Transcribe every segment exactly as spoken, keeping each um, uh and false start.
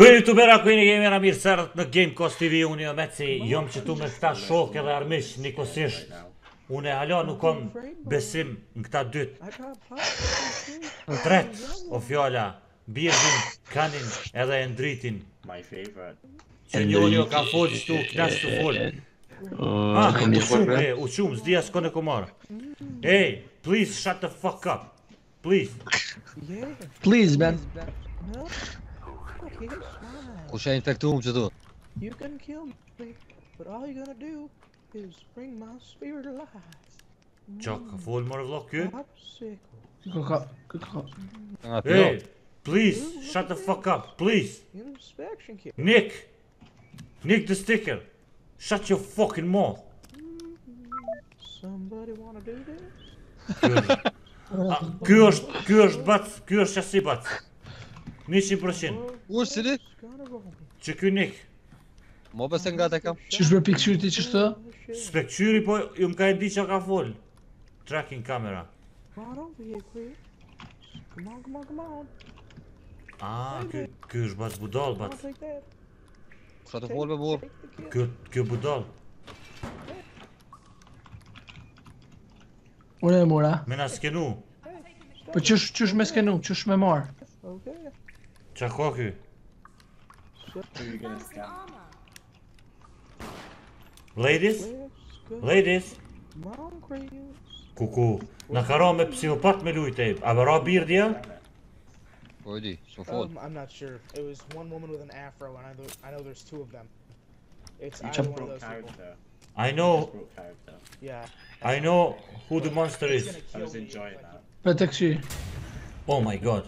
Për youtubera ku jeni gamera mirë sërët në Game Kos T V, unë jo meci, jom që tu me këta shokë edhe armish, nikosisht. Unë e hala nuk kom besim në këta dytë. Tret o fjalla, Birdin, Kanin edhe Endritin. Që njoni o ka folë që tu, knash të folë. Ah, u qumë, u qumë, zdia s'ko në komarë. Hey, please shut the fuck up. Please. Please, man. Kush e infektuum që tu? You can kill me, but all you're gonna do is bring my spirit alive. Qa, ka full mërë vlog kjo? Kjo ka, kjo ka. Hey, please, shut the fuck up, please. Nick, Nick the sticker, shut your fucking mouth. Somebody wanna do this? Kjo është, kjo është bac, kjo është qasi bac. njëqind përqind. U është cili? Që kjo Nik. Mo bese nga te kam. Që shbe pikqyri ti që shtë? Spekqyri po ju m'ka e di që ka fol. Tracking kamera. Aaaa, kjo është bac budal, bac. Sa të fol be bur? Kjo budal. Une e mura. Me na skenu. Po që është me skenu, që është me marë? Qa ka kjo? Ladies? Ladies? Kuku, në ka ra me psihopat me lujte, a me ra Birdja? Po e di, s'u fod. I know... I know who the monster is. Pete këshi. Oh my god.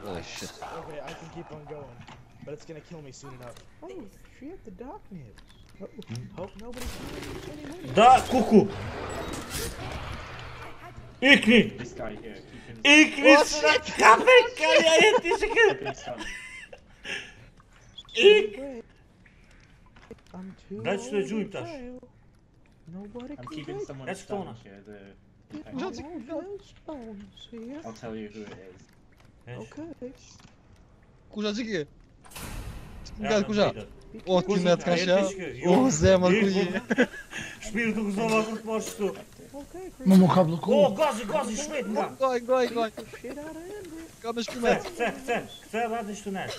Holy shit. Okay, I can keep on going, but it's gonna kill me soon enough. Oh, she had the dark nib. Hope nobody sees me anymore. Da, kuku! Ikni! Ikni sërat kape, kërja jeti që kërë! Ik! Da që të gjujmë tash. Da që tona. I'll tell you who it is. Kusha që kje? Nga të kusha? O, ti me të kasha? O, zemër kërgjë. Shpirë të Kosova kërë të poshë shtu. Më më ka bloku. O, gazi, gazi, shpejt nga. Gaj, gaj, gaj. Ka me shkumet. Këtër, këtër, këtër dhe shtu nërë.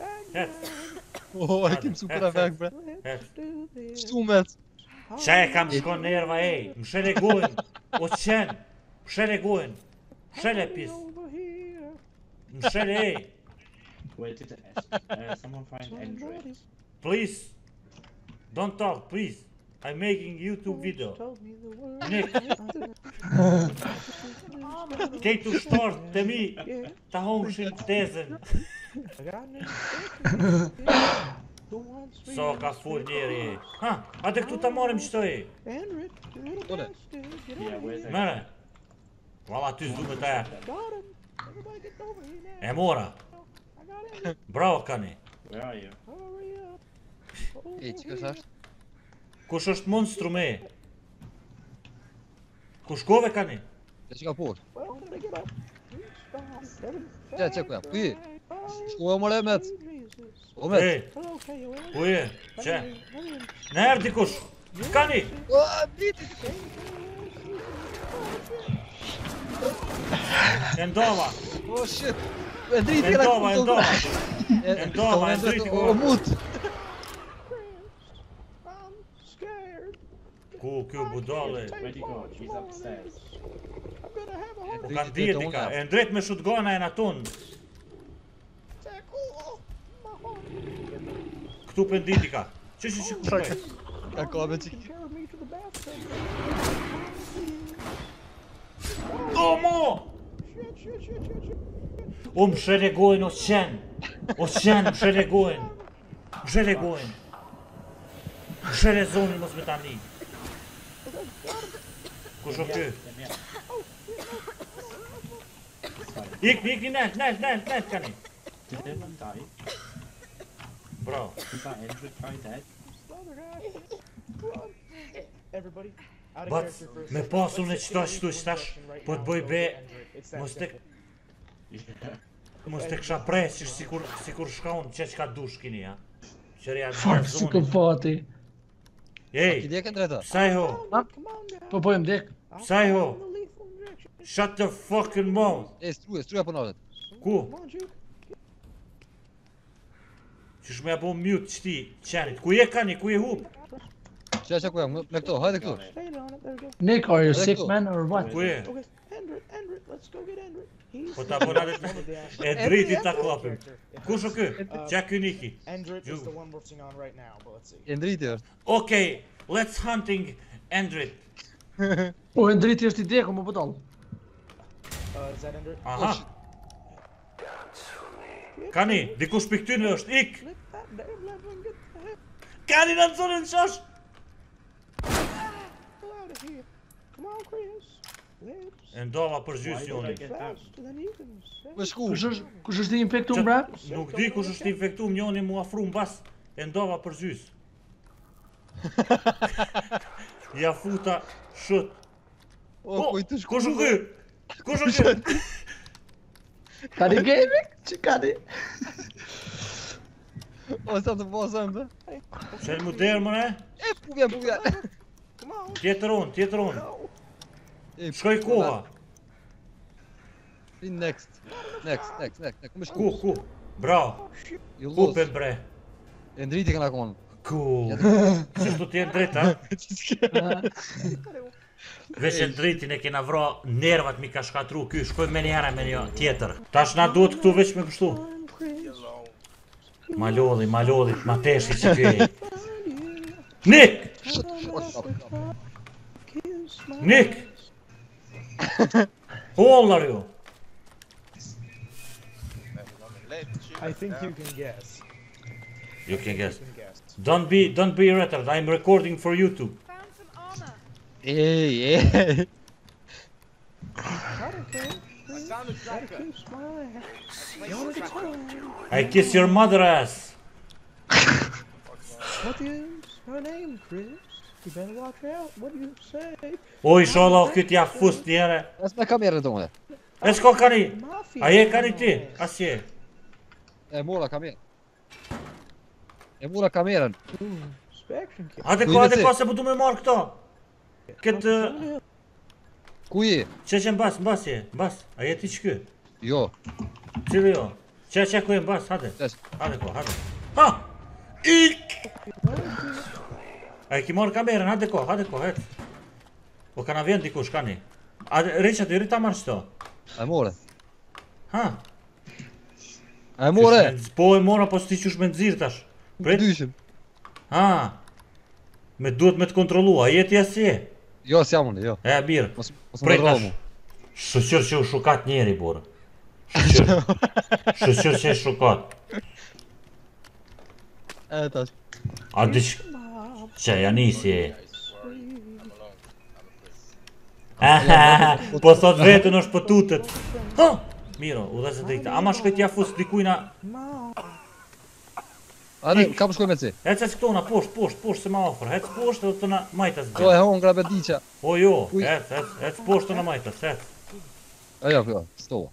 Këtër. O, e kim super efekt, bre. Shtumet. Qa e kam shkon në erva ej. Më shene gojnë. O qenë. Më shene gojnë. Më shene pisë. Mshele e! Wait, did someone find Endrit? Please! Don't talk, please! I'm making YouTube video. Nick! Kej të shtorët të mi, të hongëshin tezen. So, ka full njeri e. Ha, atë këtu të marim qëto e. Dole. Mere. Vala ty s'du me të e. E mora. Bravo Kani. Kush është monstru me e? Kush kove Kani? Që që ka por? Që që kuja? Kuji? Shkove mëre met? Omet? Kuji? Që? Në erë dikush? Kani? Endova. Oh shit. Endriti era Endova, Endova. Endova, Endriti ku. O mut. Ku kjo budale. Po kanë djeti ka. E ndrejt me shutgona e në tunë. Këtu për nditi ka. Që që që që që që. Ka ka me që që. O mo! O më shëregojnë o qenë. O qenë më shëregojnë. Më shëregojnë. Më shërezonin mos me tani. Kusho kjo? Ikni, ikni, nalt, nalt, nalt, nalt, kani. Bravo. Everybody. Bac, me pasun e qëta qëtu qëtash, po të bëj be, mos të... Mos të kësha presë, sikur shkaun që që ka dush kini, ja? Farkë psikopati. Ej, pësaj ho? Po po e mdek. Pësaj ho? Shut the fucking mouth. E, struja, struja për natet. Ku? Qysh me apo mute qëti qenit. Ku je kani, ku je hup? Qa qa ku jam, me këto, hajde këto. Nick, are you sick man or what? Ku je? Po të abonatet me e driti të klapim. Kusho kë? Qa kë Niki? Endriti është. Okej, let's hunting Endrit. Po Endriti është i deku, më pëtall. Aha. Kani, dikush për këtynë është, ik! Kani në nëzorën qash! E ndova për gjysë njoni. Kush është infektum bra? Nuk di kush është infektum njoni mu afru në bas. E ndova për gjysë. Ja futa shët. O, kush u kë? Kush u kë? Kani gaming? Që kani? O, sa të posëm të? Qënë mu derë mëne? E, pukja, pukja. Tjetër unë, tjetër unë. Shkoj koha. Next, next, next, next. Ku, ku? Bravo. Ku për bre? E ndriti këna konë. Ku? Qështu t'je ndrit, ha? Vesh e ndritin e kena vra nervat mi ka shkatru ky. Shkoj me njëra me një tjetër. Tash na duhet këtu veç me kështu. Malodhi, malodhi, ma teshi që kjo e. Nick! Nick! Who old are you? I think you can guess. You can guess. Don't be, don't be retarded. I'm recording for YouTube. Found some armor. Hey, yeah. I kiss your mother ass. What is her name, Chris? O, isha Allah, këtë ja fust njëre. Es me kamerë të mëne. Es ko kani? A je kani ti? As je? E mura kamerën. E mura kamerën. Ate ko, ate ko, se përdu me marrë këta. Këtë... Ku je? Qe qe mbas, mbas je, mbas. A je ti qëky? Jo. Qëve jo? Qe qe ku je mbas, hate. Hate ko, hate. Ha! Ik! A e ki marrë kamerën, hajde ko, hajde ko, hajde. O ka na vjen dikush, kani. A reqet, i rita marrë qëto. A e more. Ha? A e more? Po e mora, po s'ti qush me nëzirë tash. Pret? Dyshim. Ha? Me duhet me të kontrolu, a jeti e si e? Jo, si jam unë, jo. E, birë. Pret tash. Shëqër që u shukat njeri, borë. Shëqër. Shëqër që e shukat. E, tash. A dishë... Qa, janisi e. Po thot vetën është për tutët. Miro, u dhe se drejta. Ama shkët ja fusë dikujna. Ani, ka përshkoj me ci. Hec e si këtona, poshtë, poshtë, poshtë se ma ofër. Hec poshtë dhe të na majtas. O, e honë grabe diqa. O, jo, hec, hec, hec poshtë të na majtas, hec. E, ja, kjo, shtoa.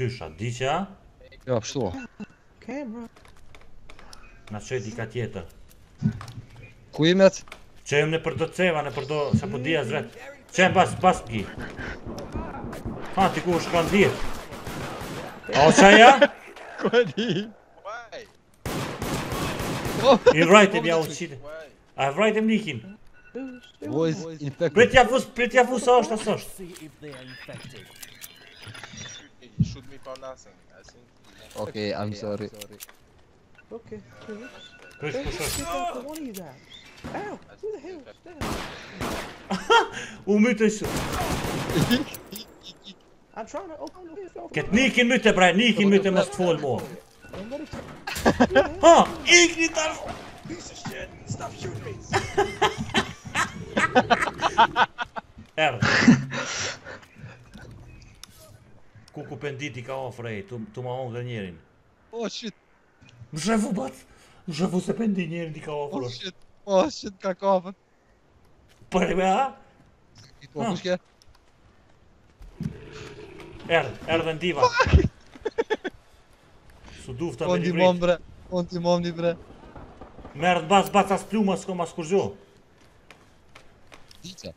Qysha, diqa? Ja, shtoa. Na qëj dika tjetër. Ku imet? Që jem në përdo ceva, në përdo se po dhja zret. Që jem bas, bas ki. Ha, ti ku është kanë dhje. A o qa ja? Ku e di? I vrajtem ja u qite. A e vrajtem Nikin. Pret ja fus, pret ja fus, a është, as është. Okej, I'm sorry. Okej, please. Push, push, push. Ow, who the hell is that? U mytë e shumë. Këtë Nikin mytë e brej, Nikin mytë e mështë të folë mo. Ha, ik një tarë. Erë. Kuku pendit i ka ofrej, tu ma onë dhe njerin. Oh, shit. Më shrefu batë. Shë fu se pëndi njerën t'i ka ofërë. O shit, o shit, ka kafën. Për e me ha? I po, kushke? Erë, erë dhe ndiva. Su dufta me librit. Kon ti bre, kon ti mom një bre. Merë të basë basë asë pluma, s'ko mas kur gjo. Gjica.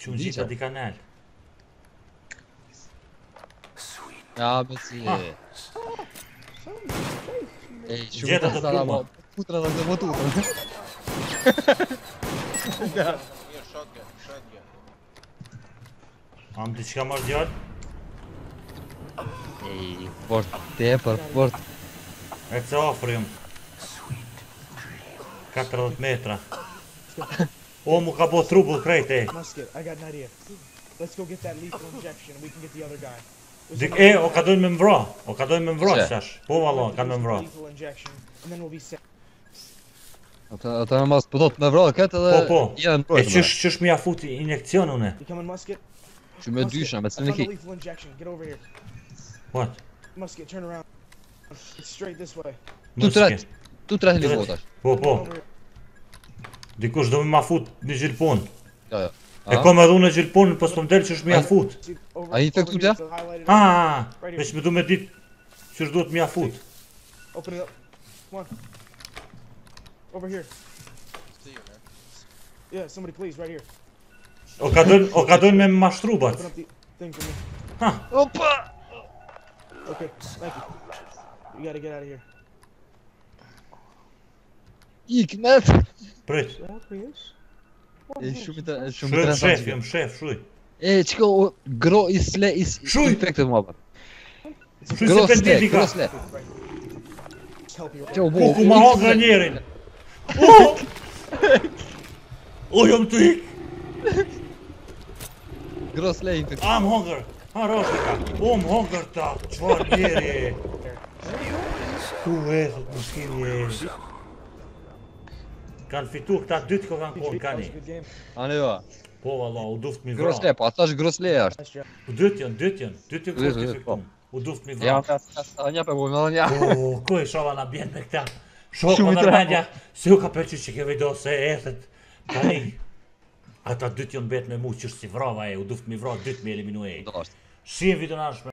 Që në gjica di kanel. Ja, me si e... Gjeta të pluma. Putra dhe të motutra. Am diçka marrë djallë? Ej, fort, tepër, fort. E të ofrim katërdhjetë metra. O, mu ka po trupull krejt, ej. Dik e, o ka dojnë me mvra. O ka dojnë me mvra, shash. Po, valon, ka me mvra. Ata me mas pëtot me vra këtë edhe... Po, po, e qësh mi a fut injekcion une? Që me dysha, me të në ki. What? Tu tret, tu tret helipotash. Po, po. Dikush do me ma fut një gjilpon. Ja, ja. E kom edhe unë e gjilponin, pës të mdel qësh mi a fut. A i të këtu tja? Aaaa, veç me du me dit qësh do të mi a fut. Open it up, come on. Over here. Yeah, somebody please, right here. O ka dojnë me mashtrubat. Ha! Opa! Okay, thank you. You gotta get out of here. Ik, net! Prit. E shumë të... Shumë shef, jem shef, shuj. E, qiko, gro i sle i... Shuj! Gro sle, gro sle. Kuku ma hagra njerin. O! O, jam të ik! Gross lane të I'm hunger! Ha rashtë ka! O më hunger ta! Qfar njeri! Tu e, thot më shkim njeri! Kanë fitu këta dytë ko kanë konë, kani! Anë jo! Po valla, u duft mi vra! Gross lane, po ata është gross lane ashtë! U dytë janë, dytë janë! Dytë janë kërë të fikun! U duft mi vra! Anja për bojme, anja! O, ko e shova në bjenë me këta! Shoko në rëmenja! Si u ka përqit që ke video se e ethet! Kani! Ata dytë jonë betë me mu qështë si vrava e, u duftë mi vra, dytë mi eliminu e. Shqim video në ashme.